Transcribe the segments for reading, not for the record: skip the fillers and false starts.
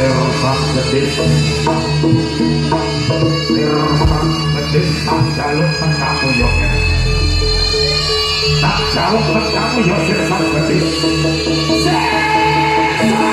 tak jaluk petamu yoke, tak jaluk petamu yoke tak betis, tak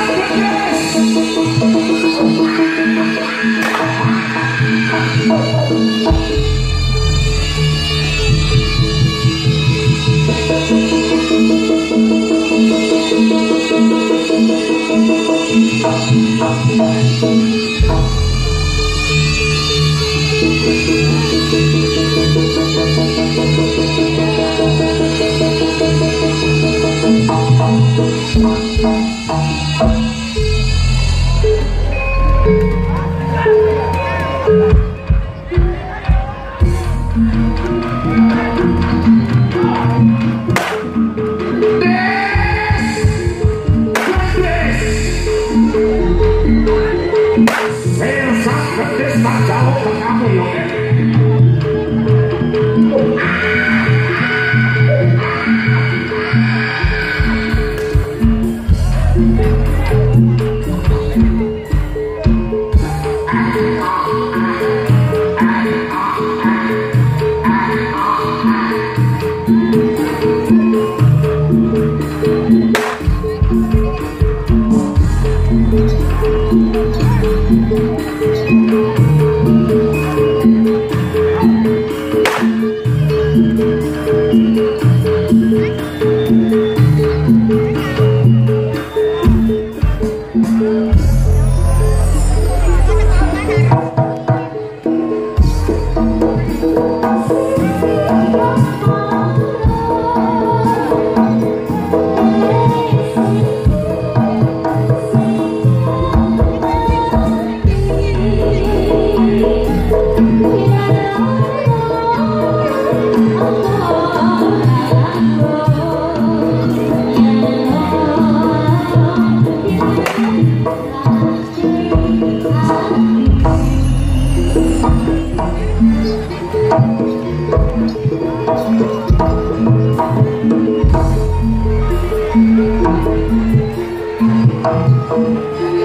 betis.